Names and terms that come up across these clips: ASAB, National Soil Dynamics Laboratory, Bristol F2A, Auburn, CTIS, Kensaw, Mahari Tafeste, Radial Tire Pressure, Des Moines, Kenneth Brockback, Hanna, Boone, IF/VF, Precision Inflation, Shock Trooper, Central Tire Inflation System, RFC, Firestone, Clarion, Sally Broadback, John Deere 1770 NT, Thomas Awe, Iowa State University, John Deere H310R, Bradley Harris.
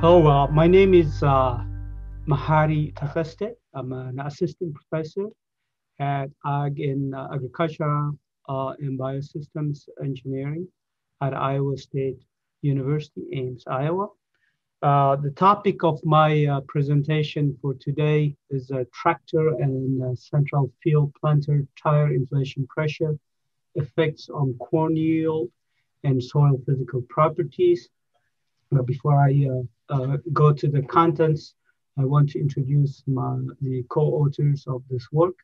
Hello, my name is Mahari Tafeste. I'm an assistant professor at Ag in Agriculture and Biosystems Engineering at Iowa State University, Ames, Iowa. The topic of my presentation for today is tractor and central field planter tire inflation pressure effects on corn yield and soil physical properties. But before I go to the contents, I want to introduce the co-authors of this work.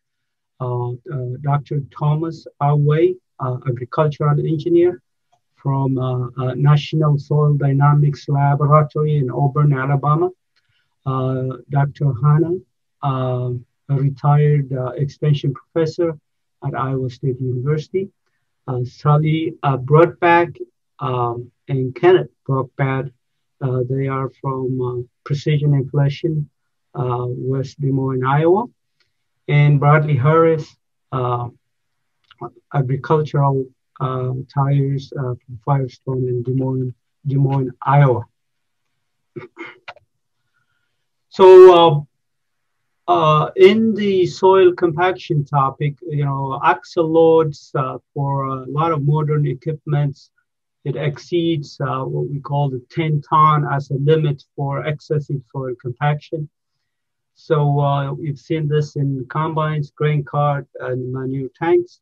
Dr. Thomas Awe, agricultural engineer from National Soil Dynamics Laboratory in Auburn, Alabama. Dr. Hanna, a retired extension professor at Iowa State University. Sally Broadback and Kenneth Brockback. They are from Precision Inflation, West Des Moines, Iowa. And Bradley Harris, agricultural tires from Firestone in Des Moines, Iowa. So in the soil compaction topic, you know, axle loads for a lot of modern equipments, it exceeds what we call the 10 ton as a limit for excessive soil compaction. So we've seen this in combines, grain cart, and manure tanks.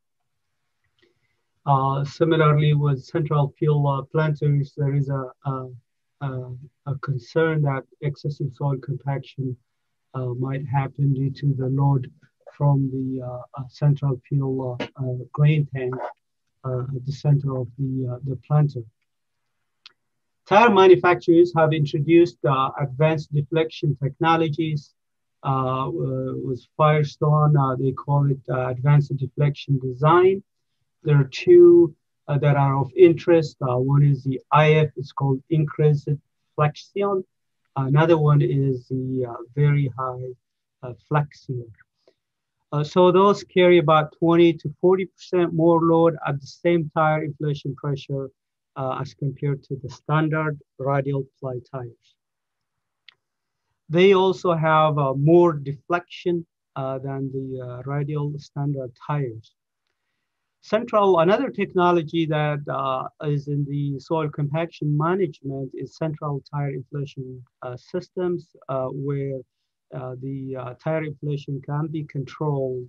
Similarly, with central field planters, there is a concern that excessive soil compaction might happen due to the load from the central field grain tank at the center of the planter. Tire manufacturers have introduced advanced deflection technologies. With Firestone, they call it advanced deflection design. There are two that are of interest. One is the IF, it's called increased flexion. Another one is the very high flexion. So those carry about 20 to 40% more load at the same tire inflation pressure as compared to the standard radial ply tires. They also have more deflection than the radial standard tires. Another technology that is in the soil compaction management is central tire inflation systems where the tire inflation can be controlled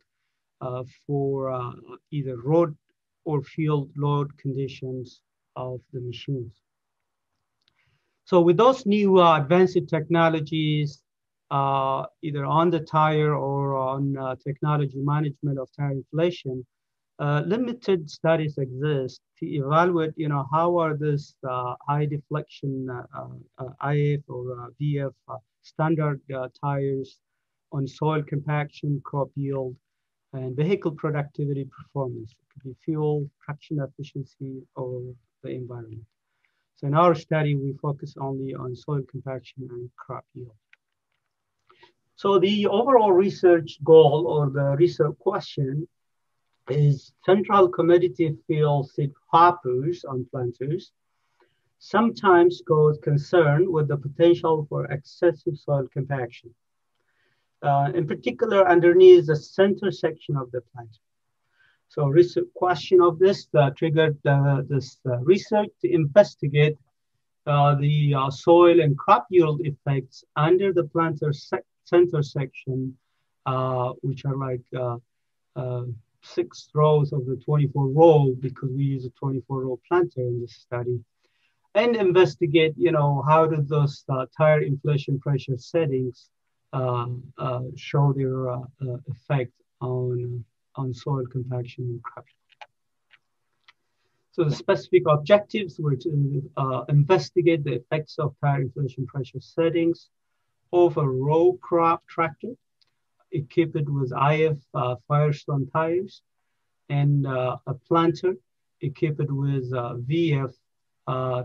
for either road or field load conditions of the machines. So with those new advanced technologies, either on the tire or on technology management of tire inflation, limited studies exist to evaluate, you know, how are this high deflection IF or VF standard tires on soil compaction, crop yield, and vehicle productivity performance. It could be fuel, traction efficiency, or the environment. So in our study, we focus only on soil compaction and crop yield. So the overall research goal or the research question is central commodity field seed hoppers on planters sometimes cause concern with the potential for excessive soil compaction, in particular underneath the center section of the planter. So research question of this triggered this research to investigate the soil and crop yield effects under the planter center section, which are like six rows of the 24 row, because we use a 24 row planter in this study, and investigate, you know, how do those tire inflation pressure settings show their effect on soil compaction and crop. So the specific objectives were to investigate the effects of tire inflation pressure settings of a row crop tractor equipped with IF Firestone tires and a planter equipped with VF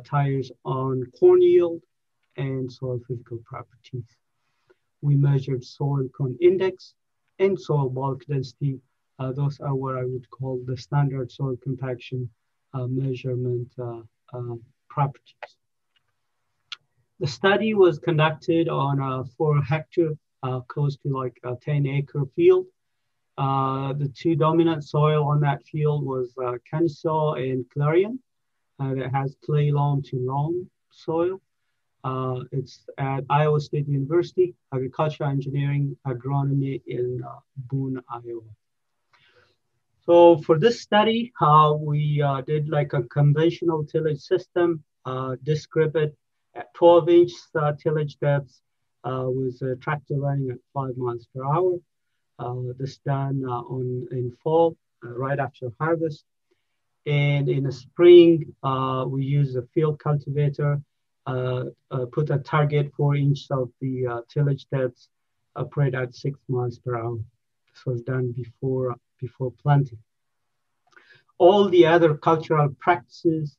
tires on corn yield and soil physical properties. We measured soil cone index and soil bulk density. Those are what I would call the standard soil compaction measurement properties. The study was conducted on a 4 hectare, close to like a 10-acre field. The two dominant soil on that field was Kensaw and Clarion. That has clay loam to loam soil. It's at Iowa State University, Agricultural Engineering, Agronomy in Boone, Iowa. So for this study, we did like a conventional tillage system, disc it at 12-inch tillage depths with a tractor running at 5 miles per hour. This done in fall, right after harvest. And in the spring, we use a field cultivator, put a target 4 inches of the tillage depths, operate at 6 miles per hour. This was done before planting. All the other cultural practices,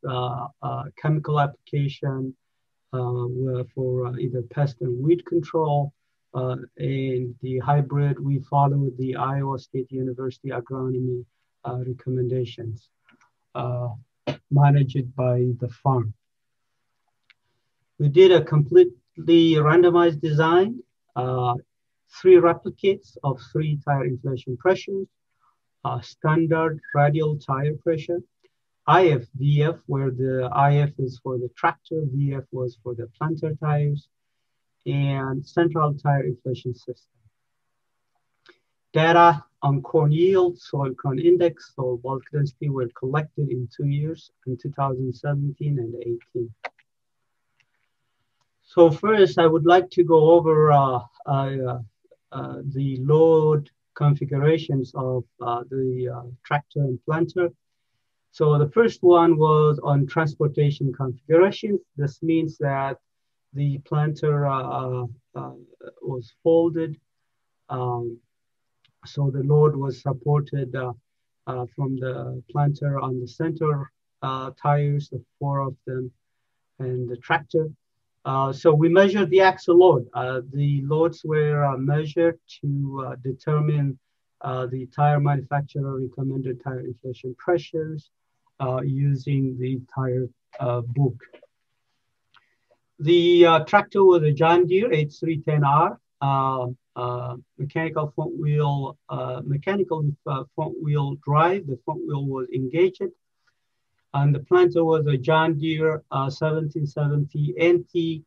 chemical application were for either pest and weed control, and the hybrid, we followed the Iowa State University agronomy recommendations managed by the farm. We did a completely randomized design, 3 replicates of 3 tire inflation pressures, standard radial tire pressure, IF, VF, where the IF is for the tractor, VF was for the planter tires, and central tire inflation system. Data on corn yield, soil corn index, soil bulk density were collected in 2 years, in 2017 and 18. So first, I would like to go over the load configurations of the tractor and planter. So the first one was on transportation configurations. This means that the planter was folded. So the load was supported from the planter on the center tires, the 4 of them, and the tractor. So we measured the axle load. The loads were measured to determine the tire manufacturer recommended tire inflation pressures using the tire book. The tractor was a John Deere H310R, mechanical front wheel drive. The front wheel was engaged. And the planter was a John Deere 1770 NT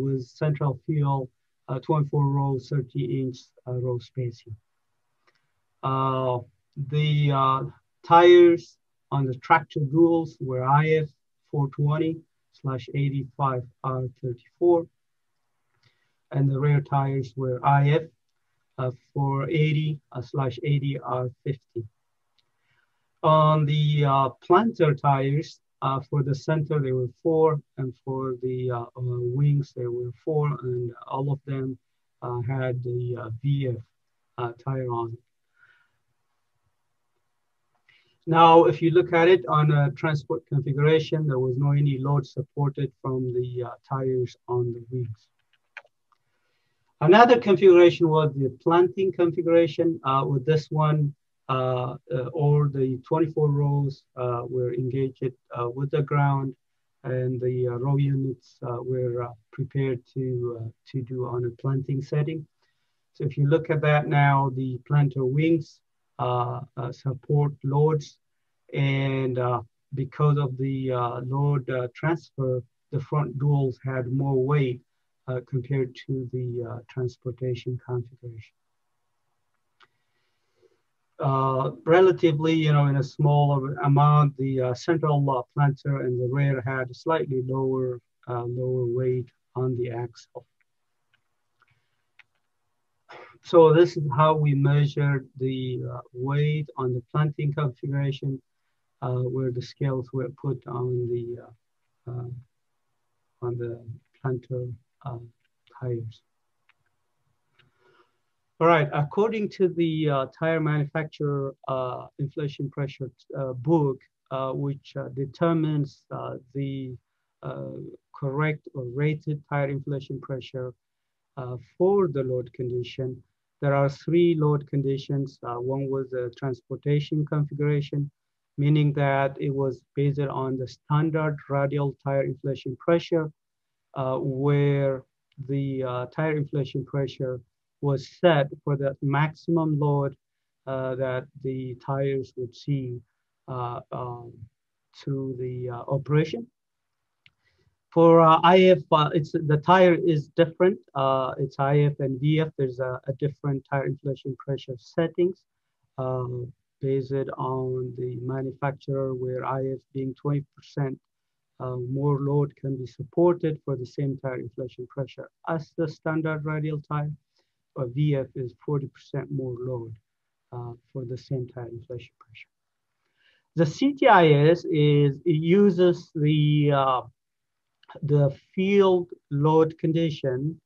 with central field, 24 row, 30-inch row spacing. The tires on the tractor duals were IF420/85R34, and the rear tires were IF480/80R50. On the planter tires, for the center there were 4, and for the wings there were 4, and all of them had the VF tire on it. Now, if you look at it on a transport configuration, there was no any load supported from the tires on the wheels. Another configuration was the planting configuration. With this one, all the 24 rows were engaged with the ground, and the row units were prepared to do on a planting setting. So if you look at that now, the planter wings support loads, and because of the load transfer, the front duals had more weight compared to the transportation configuration. Relatively, you know, in a small amount, the central planter and the rear had slightly lower weight on the axle. So this is how we measured the weight on the planting configuration, where the scales were put on the planter tires. All right, according to the tire manufacturer inflation pressure book, which determines the correct or rated tire inflation pressure for the load condition, there are 3 load conditions. One was the transportation configuration, meaning that it was based on the standard radial tire inflation pressure where the tire inflation pressure was set for the maximum load that the tires would see through the operation. For IF, it's, the tire is different. It's IF and VF. There's a different tire inflation pressure settings based on the manufacturer, where IF being 20% more load can be supported for the same tire inflation pressure as the standard radial tire, or VF is 40% more load for the same tire inflation pressure. The CTIS uses the field load condition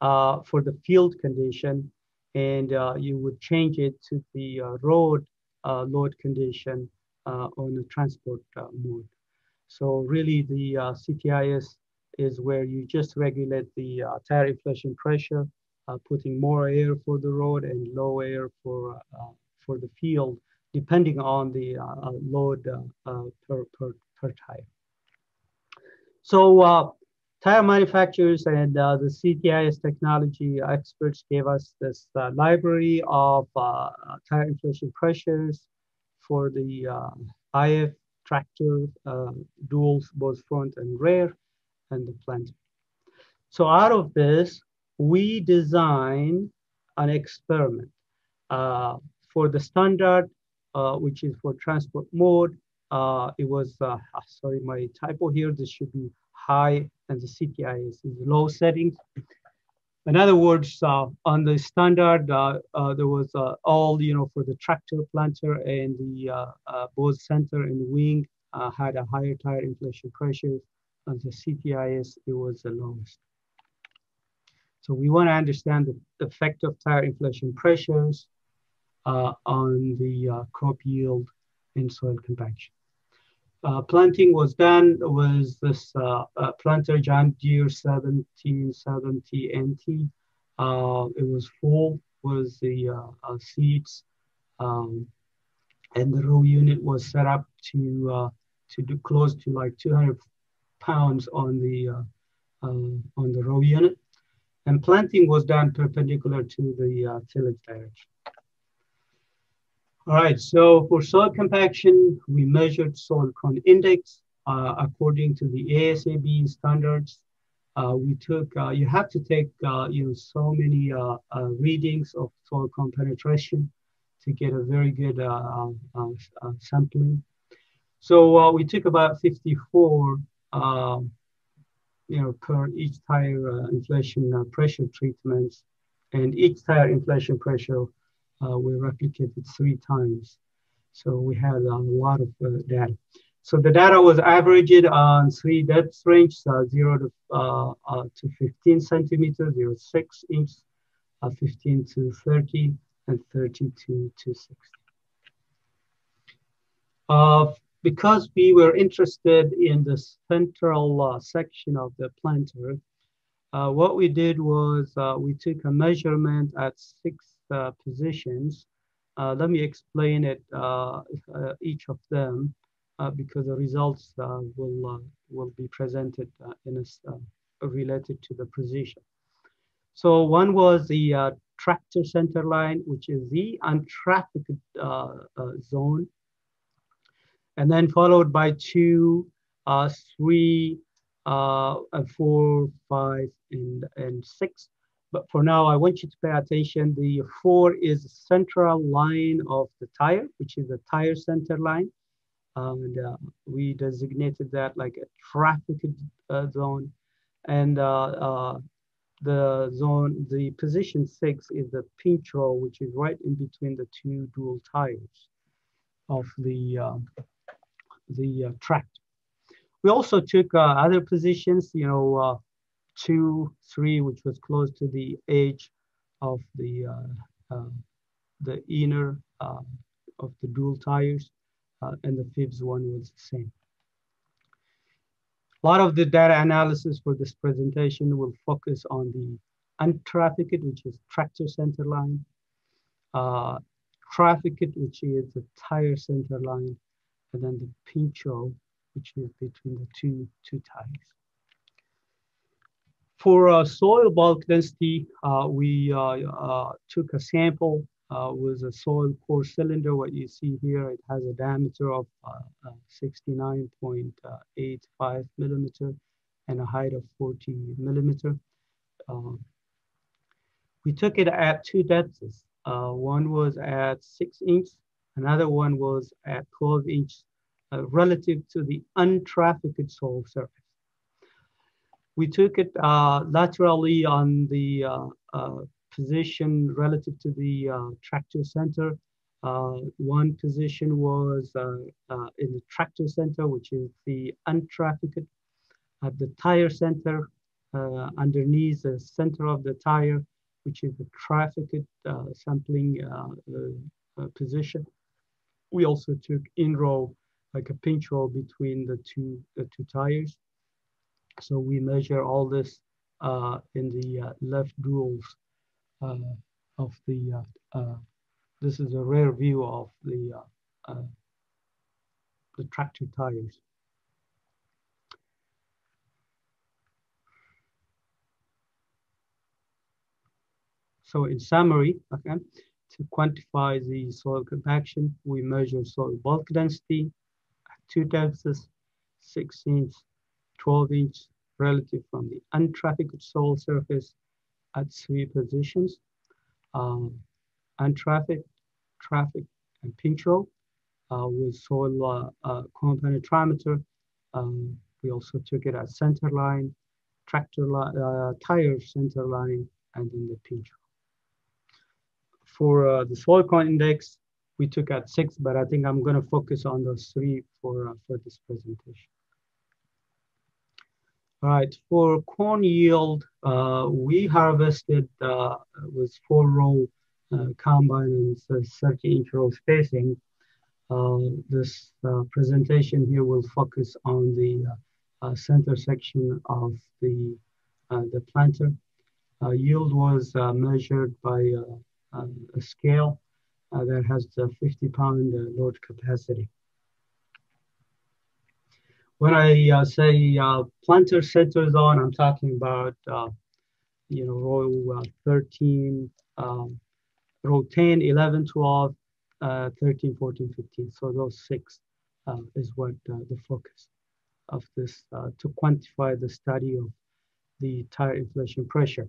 for the field condition, and you would change it to the road load condition on the transport mode. So really the CTIS is where you just regulate the tire inflation pressure, putting more air for the road and low air for the field, depending on the load per tire. So tire manufacturers and the CTIS technology experts gave us this library of tire inflation pressures for the IF tractor duals, both front and rear, and the planter. So out of this, we design an experiment for the standard, which is for transport mode. It was, sorry, my typo here. This should be high, and the CTIS is low setting. In other words, on the standard, there was all, you know, for the tractor, planter, and the both center and wing had a higher tire inflation pressure. On the CTIS, it was the lowest. So we want to understand the effect of tire inflation pressures on the crop yield and soil compaction. Planting was done with this planter, John Deere 1770 NT. It was full with the seeds, and the row unit was set up to do close to like 200 pounds on the row unit, and planting was done perpendicular to the tillage direction. All right, so for soil compaction, we measured soil cone index according to the ASAB standards. We took, you have to take, you know, so many readings of soil cone penetration to get a very good sampling. So we took about 54, you know, per each tire inflation pressure treatments, and each tire inflation pressure we replicated 3 times. So we had a lot of data. So the data was averaged on 3 depth ranges, 0 to 15 centimeters, 0 to 6 inches, 15 to 30, and 30 to 60. Because we were interested in the central section of the planter, what we did was we took a measurement at 6 positions. Let me explain it each of them because the results will be presented in a related to the position. So one was the tractor center line, which is the untrafficked zone, and then followed by 2, 3, 4, 5, and 6. But for now, I want you to pay attention. The 4 is the central line of the tire, which is the tire center line. And we designated that like a traffic zone. And the zone, the position 6 is the pinch row, which is right in between the 2 dual tires of the tractor. We also took other positions, you know, 2, 3, which was close to the edge of the inner of the dual tires, and the 5th one was the same. A lot of the data analysis for this presentation will focus on the untrafficked, which is tractor center line, trafficked, which is the tire center line, and then the pinch row, which is between the two tires. For soil bulk density, we took a sample with a soil core cylinder. What you see here, it has a diameter of 69.85 millimeter and a height of 40 millimeter. We took it at two depths. One was at 6 inch, another one was at 12 inch relative to the untrafficked soil surface. We took it laterally on the position relative to the tractor center. One position was in the tractor center, which is the untrafficked, at the tire center, underneath the center of the tire, which is the trafficked sampling position. We also took in row, like a pinch row between the two tires. So we measure all this in the left duals of the, this is a rear view of the tractor tires. So in summary, okay, to quantify the soil compaction, we measure soil bulk density at two depths, 6 inch, 12 inch relative from the untrafficked soil surface at three positions, untrafficked, trafficked, and pinch row with soil compenetrometer. We also took it at center line, tractor line, tire center line, and in the pinch row. For the soil con index, we took at 6, but I think I'm going to focus on those three for this presentation. All right, for corn yield, we harvested with 4-row combine and 30-inch row spacing. This presentation here will focus on the center section of the planter. Yield was measured by a scale that has a 50-pound load capacity. When I say planter center zone, I'm talking about you know, row 13, row 10, 11, 12, 13, 14, 15. So those 6 is what the focus of this to quantify the study of the tire inflation pressure.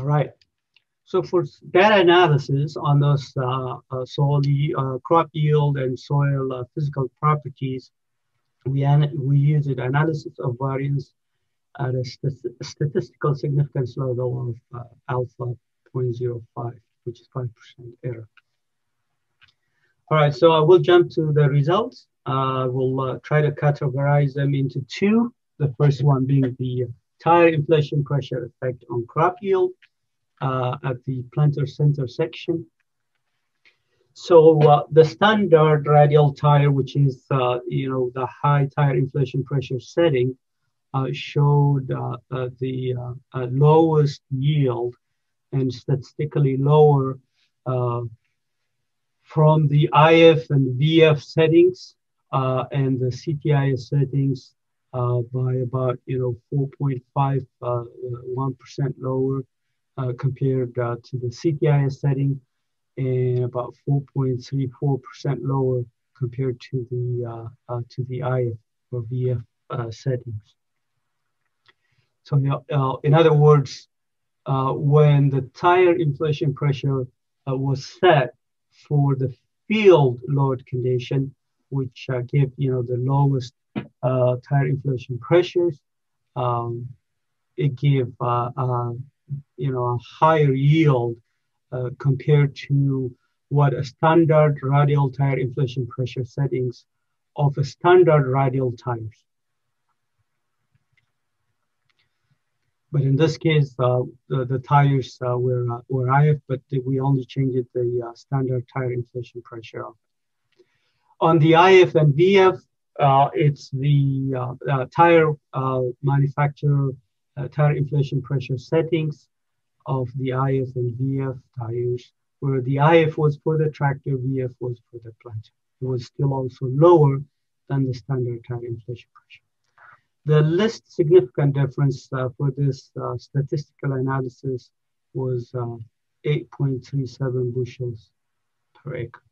All right. So for data analysis on those soil crop yield and soil physical properties, we used an analysis of variance at a statistical significance level of alpha 0.05, which is 5% error. All right, so I will jump to the results. We'll try to categorize them into two. The first one being the tire inflation pressure effect on crop yield at the planter center section. So the standard radial tire, which is you know, the high tire inflation pressure setting, showed the lowest yield and statistically lower from the IF and VF settings and the CTIS settings by about, you know, 4.5, 1% lower compared to the CTIS setting, and about 4.34% lower compared to the IF or VF settings. So, in other words, when the tire inflation pressure was set for the field load condition, which gave, you know, the lowest tire inflation pressures, it gave you know, a higher yield compared to what a standard radial tire inflation pressure settings of a standard radial tires. But in this case, the tires were IF, but we only changed the standard tire inflation pressure. On the IF and VF, it's the tire manufacturer tire inflation pressure settings of the IF and VF tires, where the IF was for the tractor, VF was for the planter. It was still also lower than the standard tire inflation pressure. The least significant difference for this statistical analysis was 8.37 bushels per acre.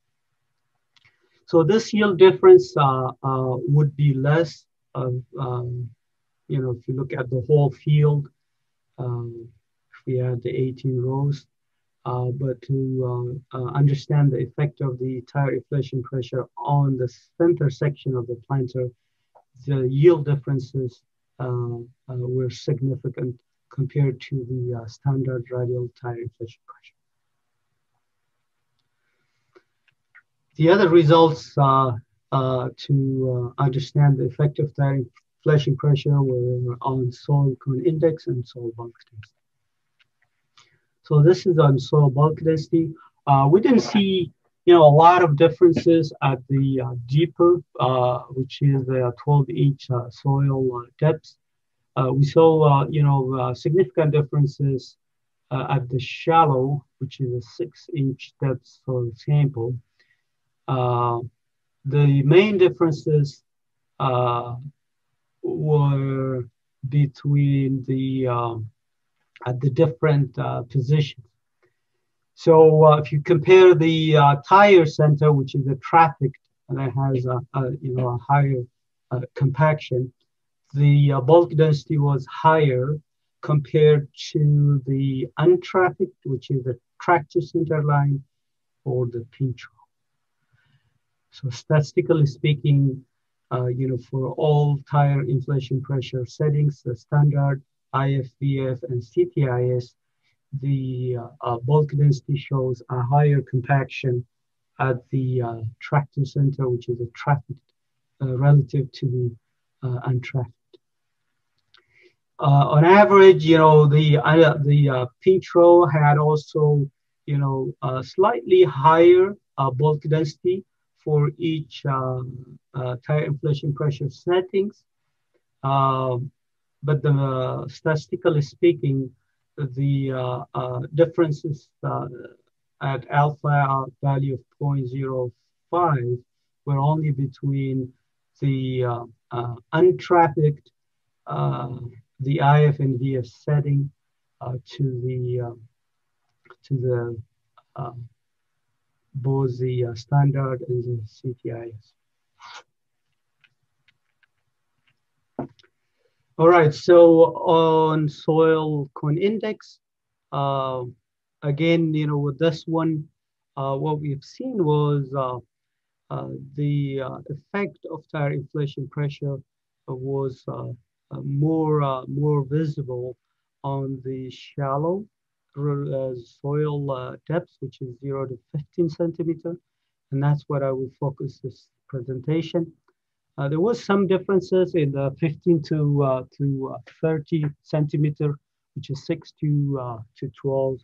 So this yield difference would be less, you know, if you look at the whole field, if we had the 18 rows, but to understand the effect of the tire inflation pressure on the center section of the planter, the yield differences were significant compared to the standard radial tire inflation pressure. The other results to understand the effect of tire inflation pressure were on soil cone index and soil bulk density. So this is on soil bulk density. We didn't see, you know, a lot of differences at the deeper, which is the 12-inch soil depths. We saw, you know, significant differences at the shallow, which is a 6-inch depth soil sample. The main differences were between the at the different positions. So if you compare the tire center, which is the trafficked and that has a you know, a higher compaction, the bulk density was higher compared to the untrafficked, which is the tractor center line or the pinch row. So statistically speaking, you know, for all tire inflation pressure settings, the standard, IFBF, and CTIS, the bulk density shows a higher compaction at the tractor center, which is a traffic relative to the untrafficked. On average, you know, the pinch row had also, you know, slightly higher bulk density for each tire inflation pressure settings. But the, statistically speaking, the differences at alpha value of 0.05 were only between the untrafficked, the IF and VF setting to the both the standard and the CTIS. All right, so on soil cone index, again, you know, with this one, what we've seen was the effect of tire inflation pressure was more visible on the shallow soil depth, which is 0 to 15 centimeters, and that's what I will focus this presentation. There was some differences in the 15 to 30 centimeter, which is 6 to 12.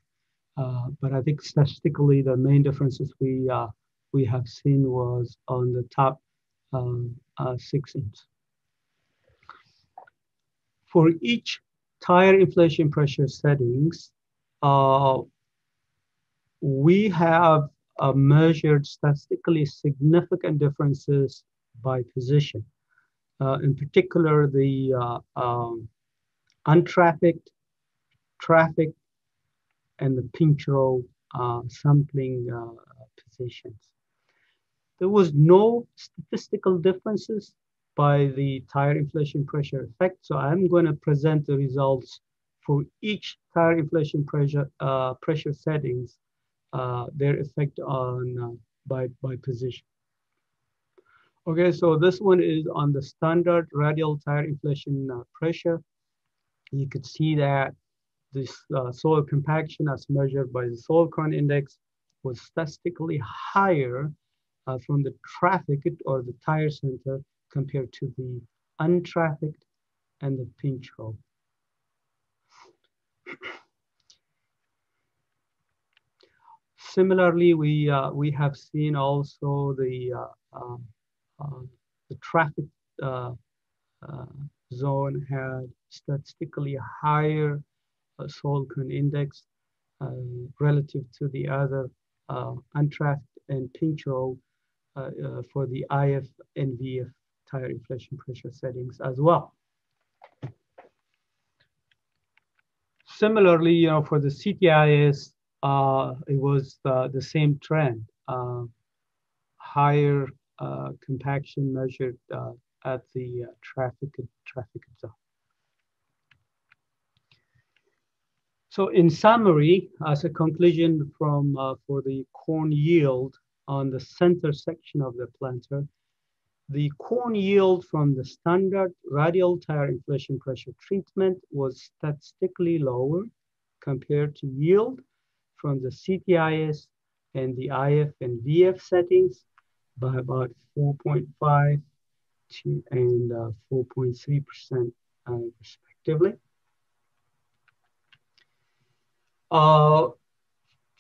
But I think statistically, the main differences we have seen was on the top 6 inch. For each tire inflation pressure settings, we have measured statistically significant differences by position. In particular, the untrafficked, traffic, and the pinch row sampling positions. There was no statistical differences by the tire inflation pressure effect. So I'm going to present the results for each tire inflation pressure settings, their effect on by position. Okay, so this one is on the standard radial tire inflation pressure. You could see that this soil compaction as measured by the soil cone index was statistically higher from the trafficked or the tire center compared to the untrafficked and the pinch row. Similarly, we have seen also the traffic zone had statistically higher soil cone index relative to the other untrafficked and pinch row for the IF and VF tire inflation pressure settings as well. Similarly, you know, for the CTIS, it was the same trend, higher compaction measured at the traffic zone. So in summary, as a conclusion from for the corn yield on the center section of the planter, the corn yield from the standard radial tire inflation pressure treatment was statistically lower compared to yield from the CTIS and the IF and VF settings by about 4.5 and 4.3% respectively.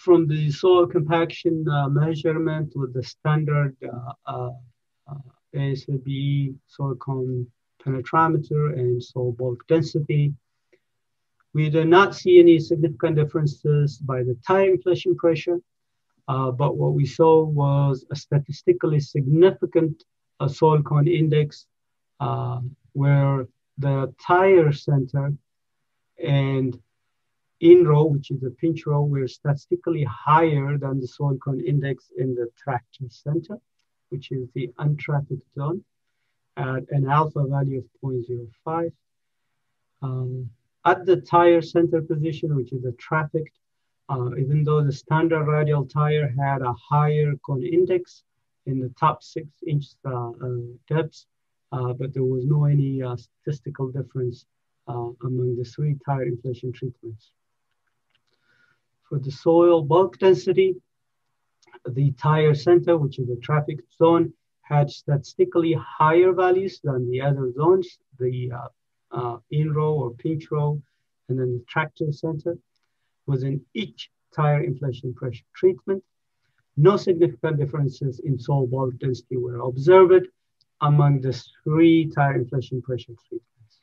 From the soil compaction measurement with the standard ASAB soil compenetrometer and soil bulk density, we did not see any significant differences by the tire inflation pressure, but what we saw was a statistically significant soil cone index where the tire center and in row, which is a pinch row, were statistically higher than the soil cone index in the tractor center, which is the untrafficked zone, at an alpha value of 0.05. At the tire center position, which is the trafficked, even though the standard radial tire had a higher cone index in the top 6 inch depths, but there was no any statistical difference among the three tire inflation treatments. For the soil bulk density, the tire center, which is the traffic zone, had statistically higher values than the other zones, the in row or pinch row, and then the tractor center was in each tire inflation pressure treatment. No significant differences in soil bulk density were observed among the three tire inflation pressure treatments.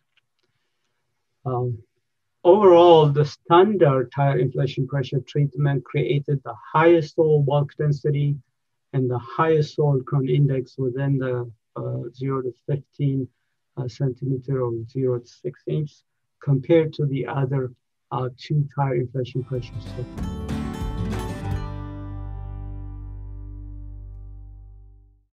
Overall, the standard tire inflation pressure treatment created the highest soil bulk density and the highest soil cone index within the 0 to 15 centimeter or 0 to 6 inch compared to the other two tire inflation pressure treatments.